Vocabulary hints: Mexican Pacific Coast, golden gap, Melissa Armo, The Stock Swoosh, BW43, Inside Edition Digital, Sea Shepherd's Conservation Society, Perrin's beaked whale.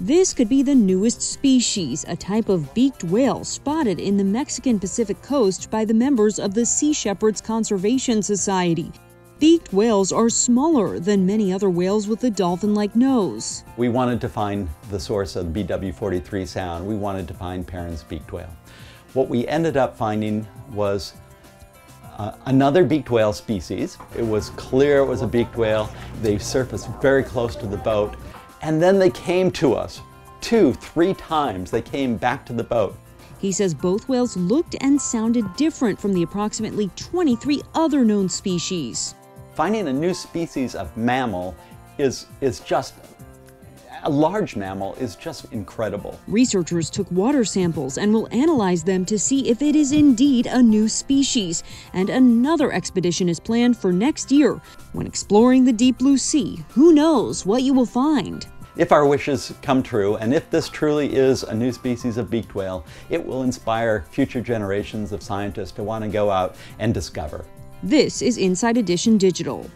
This could be the newest species, a type of beaked whale spotted in the Mexican Pacific coast by the members of the Sea Shepherd's Conservation Society. Beaked whales are smaller than many other whales with a dolphin-like nose. We wanted to find the source of the BW43 sound. We wanted to find Perrin's beaked whale. What we ended up finding was another beaked whale species. It was clear it was a beaked whale. They surfaced very close to the boat. And then they came to us. 2, 3 times they came back to the boat. He says both whales looked and sounded different from the approximately 23 other known species. Finding a new species of mammal is just, a large mammal is just incredible. Researchers took water samples and will analyze them to see if it is indeed a new species. And another expedition is planned for next year. When exploring the deep blue sea, who knows what you will find? If our wishes come true, and if this truly is a new species of beaked whale, it will inspire future generations of scientists to want to go out and discover. This is Inside Edition Digital.